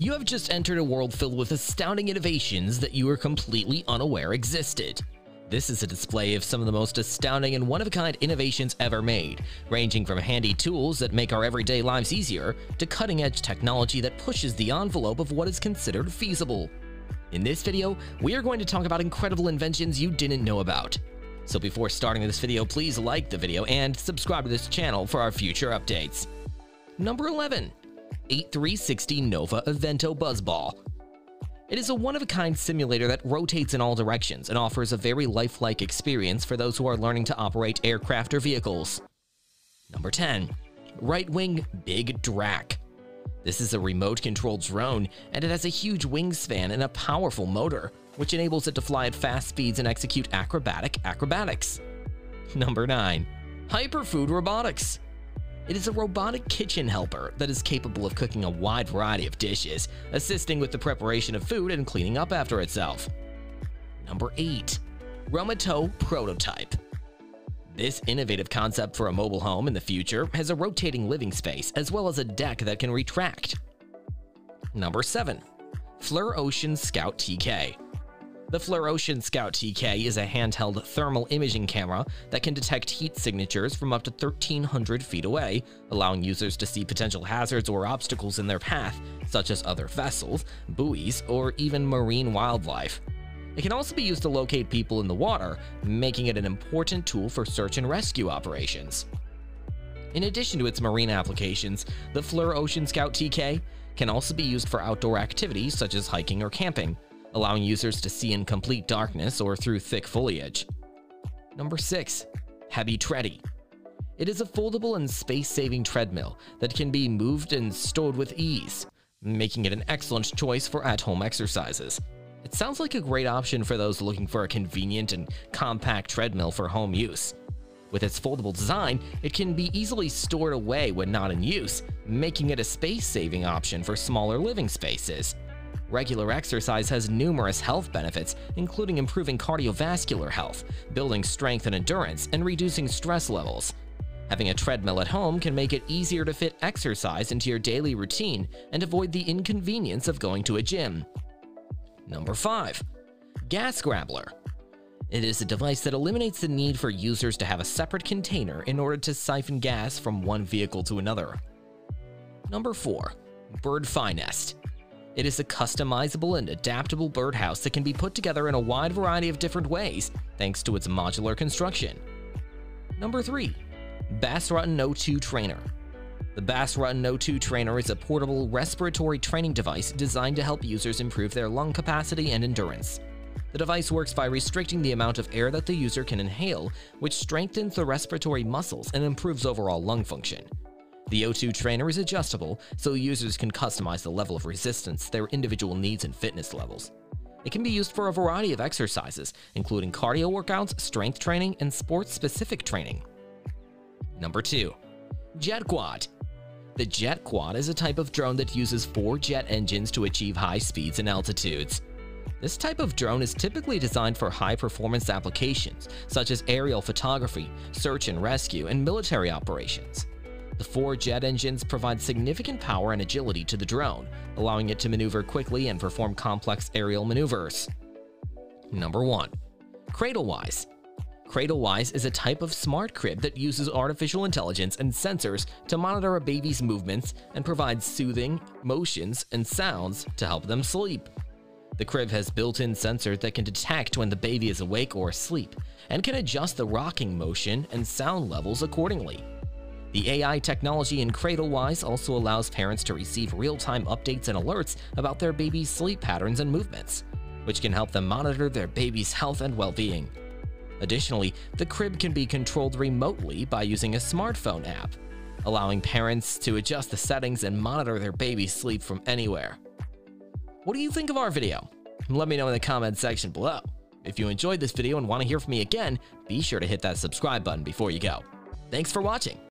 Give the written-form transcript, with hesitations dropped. You have just entered a world filled with astounding innovations that you were completely unaware existed. This is a display of some of the most astounding and one-of-a-kind innovations ever made, ranging from handy tools that make our everyday lives easier to cutting-edge technology that pushes the envelope of what is considered feasible. In this video, we are going to talk about incredible inventions you didn't know about. So before starting this video, please like the video and subscribe to this channel for our future updates. Number 11. 8360 Nova Avento Buzzball. It is a one-of-a-kind simulator that rotates in all directions and offers a very lifelike experience for those who are learning to operate aircraft or vehicles. Number 10. Right Wing Big Drac. This is a remote-controlled drone, and it has a huge wingspan and a powerful motor, which enables it to fly at fast speeds and execute acrobatic acrobatics. Number 9. Hyper Food Robotics. It is a robotic kitchen helper that is capable of cooking a wide variety of dishes, assisting with the preparation of food and cleaning up after itself. Number 8. Romato Prototype. This innovative concept for a mobile home in the future has a rotating living space as well as a deck that can retract. Number 7. FLIR Ocean Scout TK. The FLIR Ocean Scout TK is a handheld thermal imaging camera that can detect heat signatures from up to 1,300 feet away, allowing users to see potential hazards or obstacles in their path, such as other vessels, buoys, or even marine wildlife. It can also be used to locate people in the water, making it an important tool for search and rescue operations. In addition to its marine applications, the FLIR Ocean Scout TK can also be used for outdoor activities such as hiking or camping, allowing users to see in complete darkness or through thick foliage. Number 6. HEBI Tready. It is a foldable and space-saving treadmill that can be moved and stored with ease, making it an excellent choice for at-home exercises. It sounds like a great option for those looking for a convenient and compact treadmill for home use. With its foldable design, it can be easily stored away when not in use, making it a space-saving option for smaller living spaces. Regular exercise has numerous health benefits, including improving cardiovascular health, building strength and endurance, and reducing stress levels. Having a treadmill at home can make it easier to fit exercise into your daily routine and avoid the inconvenience of going to a gym. Number 5. Gas Grabber. It is a device that eliminates the need for users to have a separate container in order to siphon gas from one vehicle to another. Number 4. Birdfy Nest. It is a customizable and adaptable birdhouse that can be put together in a wide variety of different ways, thanks to its modular construction. Number 3. Bas Rutten O2 Trainer. The Bas Rutten O2 Trainer is a portable respiratory training device designed to help users improve their lung capacity and endurance. The device works by restricting the amount of air that the user can inhale, which strengthens the respiratory muscles and improves overall lung function. The O2 Trainer is adjustable, so users can customize the level of resistance to their individual needs and fitness levels. It can be used for a variety of exercises, including cardio workouts, strength training, and sports-specific training. Number 2. JetQuad. The JetQuad is a type of drone that uses 4 jet engines to achieve high speeds and altitudes. This type of drone is typically designed for high-performance applications, such as aerial photography, search and rescue, and military operations. The 4 jet engines provide significant power and agility to the drone, allowing it to maneuver quickly and perform complex aerial maneuvers. Number 1. Cradlewise. Cradlewise is a type of smart crib that uses artificial intelligence and sensors to monitor a baby's movements and provides soothing motions and sounds to help them sleep. The crib has built-in sensors that can detect when the baby is awake or asleep and can adjust the rocking motion and sound levels accordingly. The AI technology in Cradlewise also allows parents to receive real-time updates and alerts about their baby's sleep patterns and movements, which can help them monitor their baby's health and well-being. Additionally, the crib can be controlled remotely by using a smartphone app, allowing parents to adjust the settings and monitor their baby's sleep from anywhere. What do you think of our video? Let me know in the comment section below. If you enjoyed this video and want to hear from me again, be sure to hit that subscribe button before you go. Thanks for watching.